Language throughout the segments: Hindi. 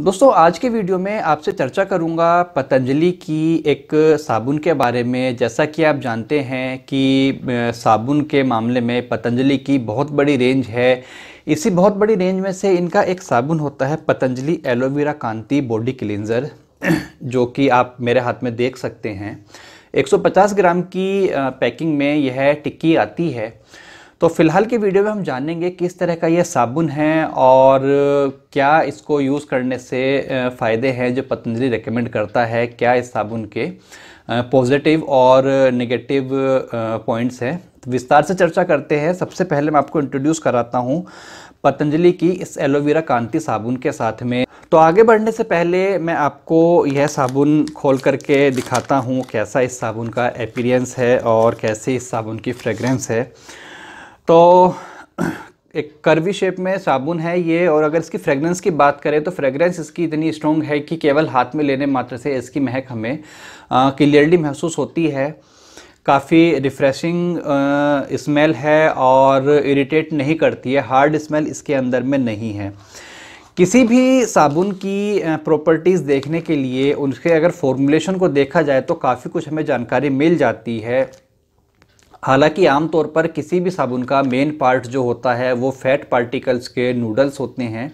दोस्तों आज के वीडियो में आपसे चर्चा करूंगा पतंजलि की एक साबुन के बारे में। जैसा कि आप जानते हैं कि साबुन के मामले में पतंजलि की बहुत बड़ी रेंज है। इसी बहुत बड़ी रेंज में से इनका एक साबुन होता है Patanjali aloe vera Kanti body cleanser, जो कि आप मेरे हाथ में देख सकते हैं। 150 ग्राम की पैकिंग में यह टिक्की आती है। तो फ़िलहाल के वीडियो में हम जानेंगे किस तरह का यह साबुन है और क्या इसको यूज़ करने से फ़ायदे हैं जो पतंजलि रेकमेंड करता है, क्या इस साबुन के पॉजिटिव और नेगेटिव पॉइंट्स हैं। तो विस्तार से चर्चा करते हैं। सबसे पहले मैं आपको इंट्रोड्यूस कराता हूँ पतंजलि की इस एलोवेरा कांति साबुन के साथ में। तो आगे बढ़ने से पहले मैं आपको यह साबुन खोल करके दिखाता हूँ कैसा इस साबुन का अपीयरेंस है और कैसे इस साबुन की फ्रेगरेंस है। तो एक कर्वी शेप में साबुन है ये, और अगर इसकी फ्रेगरेंस की बात करें तो फ्रेगरेंस इसकी इतनी स्ट्रॉन्ग है कि केवल हाथ में लेने मात्र से इसकी महक हमें क्लियरली महसूस होती है। काफ़ी रिफ्रेशिंग स्मेल है और इरिटेट नहीं करती है। हार्ड स्मेल इसके अंदर में नहीं है। किसी भी साबुन की प्रॉपर्टीज़ देखने के लिए उनके अगर फॉर्मुलेशन को देखा जाए तो काफ़ी कुछ हमें जानकारी मिल जाती है। हालांकि आमतौर पर किसी भी साबुन का मेन पार्ट जो होता है वो फैट पार्टिकल्स के नूडल्स होते हैं,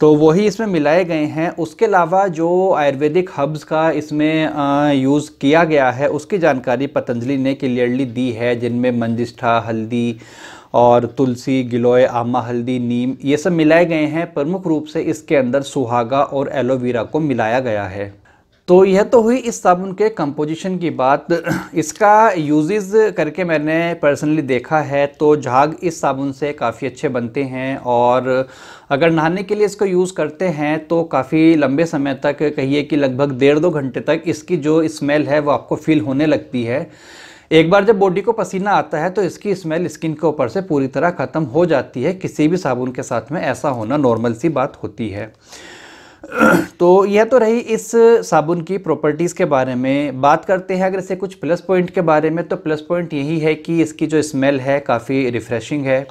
तो वही इसमें मिलाए गए हैं। उसके अलावा जो आयुर्वेदिक हर्ब्स का इसमें यूज़ किया गया है उसकी जानकारी पतंजलि ने क्लियरली दी है, जिनमें मंजिष्ठा, हल्दी और तुलसी, गिलोय, आमा हल्दी, नीम, ये सब मिलाए गए हैं। प्रमुख रूप से इसके अंदर सुहागा और एलोवेरा को मिलाया गया है। तो यह तो हुई इस साबुन के कंपोजिशन की बात। इसका यूजेस करके मैंने पर्सनली देखा है तो झाग इस साबुन से काफ़ी अच्छे बनते हैं, और अगर नहाने के लिए इसको यूज़ करते हैं तो काफ़ी लंबे समय तक, कहिए कि लगभग 1.5-2 घंटे तक इसकी जो स्मेल है वो आपको फील होने लगती है। एक बार जब बॉडी को पसीना आता है तो इसकी स्मेल स्किन के ऊपर से पूरी तरह ख़त्म हो जाती है। किसी भी साबुन के साथ में ऐसा होना नॉर्मल सी बात होती है। तो यह तो रही इस साबुन की प्रॉपर्टीज़ के बारे में। बात करते हैं अगर इसे कुछ प्लस पॉइंट के बारे में, तो प्लस पॉइंट यही है कि इसकी जो स्मेल है काफ़ी रिफ़्रेशिंग है।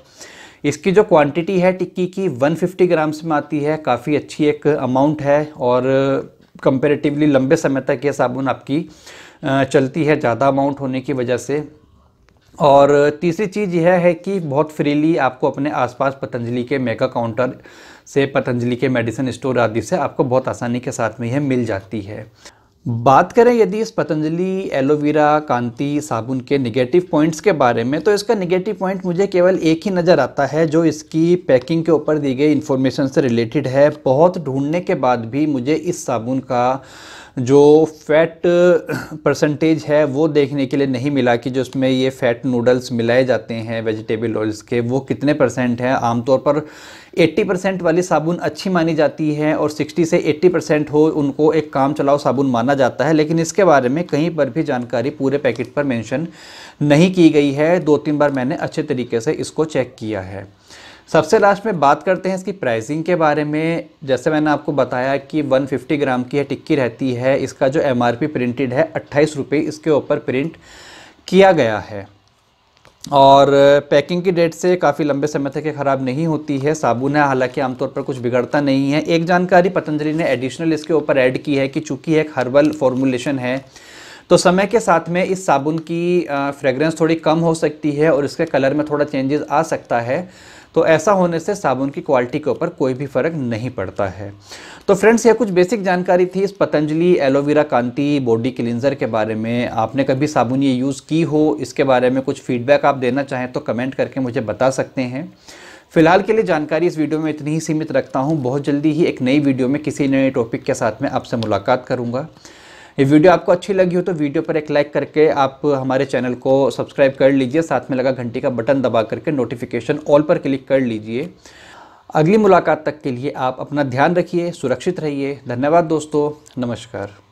इसकी जो क्वांटिटी है टिक्की की 150 ग्राम्स में आती है, काफ़ी अच्छी एक अमाउंट है और कंपैरेटिवली लंबे समय तक यह साबुन आपकी चलती है ज़्यादा अमाउंट होने की वजह से। और तीसरी चीज़ यह है कि बहुत फ्रीली आपको अपने आसपास पतंजलि के मेगा काउंटर से, पतंजलि के मेडिसिन स्टोर आदि से आपको बहुत आसानी के साथ में यह मिल जाती है। बात करें यदि इस पतंजलि एलोवेरा कांति साबुन के नेगेटिव पॉइंट्स के बारे में, तो इसका नेगेटिव पॉइंट मुझे केवल एक ही नज़र आता है जो इसकी पैकिंग के ऊपर दी गई इन्फॉर्मेशन से रिलेटेड है। बहुत ढूंढने के बाद भी मुझे इस साबुन का जो फैट परसेंटेज है वो देखने के लिए नहीं मिला कि जो इसमें ये फ़ैट नूडल्स मिलाए जाते हैं वेजिटेबल ऑयल्स के वो कितने परसेंट हैं। आमतौर पर 80% वाली साबुन अच्छी मानी जाती है और 60 से 80% हो उनको एक काम चलाओ साबुन माना जाता है, लेकिन इसके बारे में कहीं पर भी जानकारी पूरे पैकेट पर मेंशन नहीं की गई है। 2-3 बार मैंने अच्छे तरीके से इसको चेक किया है। सबसे लास्ट में बात करते हैं इसकी प्राइसिंग के बारे में। जैसे मैंने आपको बताया कि 150 ग्राम की यह टिक्की रहती है। इसका जो MRP प्रिंटेड है 28 रुपये इसके ऊपर प्रिंट किया गया है, और पैकिंग की डेट से काफ़ी लंबे समय तक ये ख़राब नहीं होती है। साबुन है, हालांकि आमतौर पर कुछ बिगड़ता नहीं है। एक जानकारी पतंजलि ने एडिशनल इसके ऊपर ऐड की है कि चूँकि एक हर्बल फॉर्मुलेशन है तो समय के साथ में इस साबुन की फ्रेगरेंस थोड़ी कम हो सकती है और इसके कलर में थोड़ा चेंजेस आ सकता है। तो ऐसा होने से साबुन की क्वालिटी के ऊपर कोई भी फ़र्क नहीं पड़ता है। तो फ्रेंड्स, यह कुछ बेसिक जानकारी थी इस Patanjali aloe vera Kanti body cleanser के बारे में। आपने कभी साबुन ये यूज़ की हो, इसके बारे में कुछ फीडबैक आप देना चाहें तो कमेंट करके मुझे बता सकते हैं। फ़िलहाल के लिए जानकारी इस वीडियो में इतनी ही सीमित रखता हूँ। बहुत जल्दी ही एक नई वीडियो में किसी नए टॉपिक के साथ में आपसे मुलाकात करूँगा। ये वीडियो आपको अच्छी लगी हो तो वीडियो पर एक लाइक करके आप हमारे चैनल को सब्सक्राइब कर लीजिए। साथ में लगा घंटी का बटन दबा करके नोटिफिकेशन ऑल पर क्लिक कर लीजिए। अगली मुलाकात तक के लिए आप अपना ध्यान रखिए, सुरक्षित रहिए। धन्यवाद दोस्तों, नमस्कार।